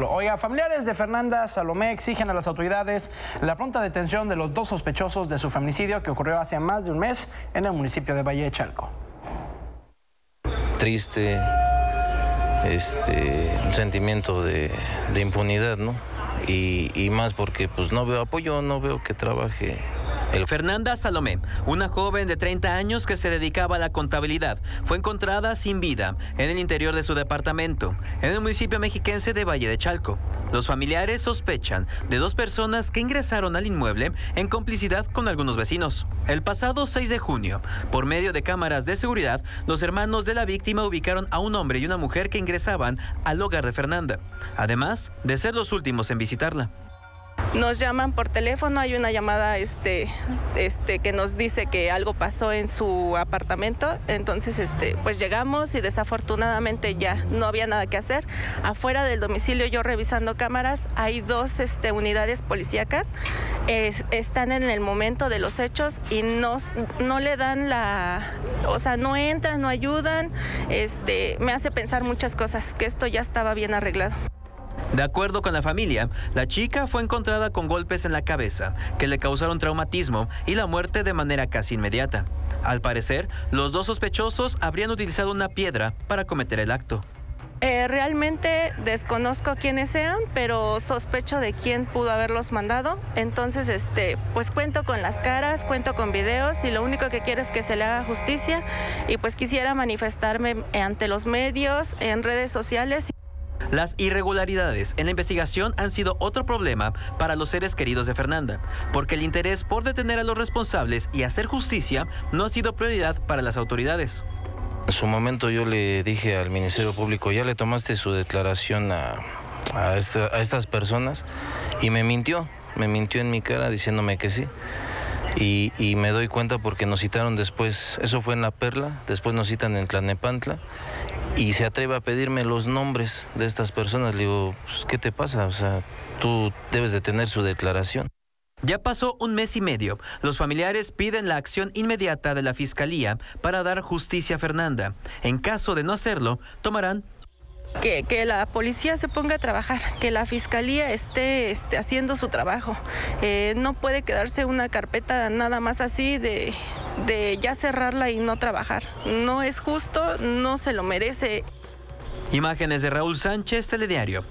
Oiga, familiares de Fernanda Salomé exigen a las autoridades la pronta detención de los dos sospechosos de su feminicidio que ocurrió hace más de un mes en el municipio de Valle de Chalco. Triste, un sentimiento de impunidad, ¿no? Y más porque pues no veo apoyo, no veo que trabaje. Fernanda Salomé, una joven de 30 años que se dedicaba a la contabilidad, fue encontrada sin vida en el interior de su departamento, en el municipio mexiquense de Valle de Chalco. Los familiares sospechan de dos personas que ingresaron al inmueble en complicidad con algunos vecinos. El pasado 6 de junio, por medio de cámaras de seguridad, los hermanos de la víctima ubicaron a un hombre y una mujer que ingresaban al hogar de Fernanda, además de ser los últimos en visitarla. Nos llaman por teléfono, hay una llamada que nos dice que algo pasó en su apartamento, entonces pues llegamos y desafortunadamente ya no había nada que hacer. Afuera del domicilio, yo revisando cámaras, hay dos unidades policíacas, están en el momento de los hechos y no le dan no entran, no ayudan, me hace pensar muchas cosas, que esto ya estaba bien arreglado. De acuerdo con la familia, la chica fue encontrada con golpes en la cabeza que le causaron traumatismo y la muerte de manera casi inmediata. Al parecer, los dos sospechosos habrían utilizado una piedra para cometer el acto. Realmente desconozco quiénes sean, pero sospecho de quién pudo haberlos mandado. Entonces, pues cuento con las caras, cuento con videos y lo único que quiero es que se le haga justicia. Y pues quisiera manifestarme ante los medios, en redes sociales. Las irregularidades en la investigación han sido otro problema para los seres queridos de Fernanda, porque el interés por detener a los responsables y hacer justicia no ha sido prioridad para las autoridades. En su momento yo le dije al Ministerio Público, ya le tomaste su declaración a estas personas, y me mintió en mi cara diciéndome que sí. Y me doy cuenta porque nos citaron después, eso fue en La Perla, después nos citan en Tlalnepantla y se atreve a pedirme los nombres de estas personas. Le digo, pues, ¿qué te pasa? O sea, tú debes de tener su declaración. Ya pasó un mes y medio. Los familiares piden la acción inmediata de la Fiscalía para dar justicia a Fernanda. En caso de no hacerlo, tomarán... Que la policía se ponga a trabajar, que la fiscalía esté haciendo su trabajo. No puede quedarse una carpeta nada más así de ya cerrarla y no trabajar. No es justo, no se lo merece. Imágenes de Raúl Sánchez, Telediario.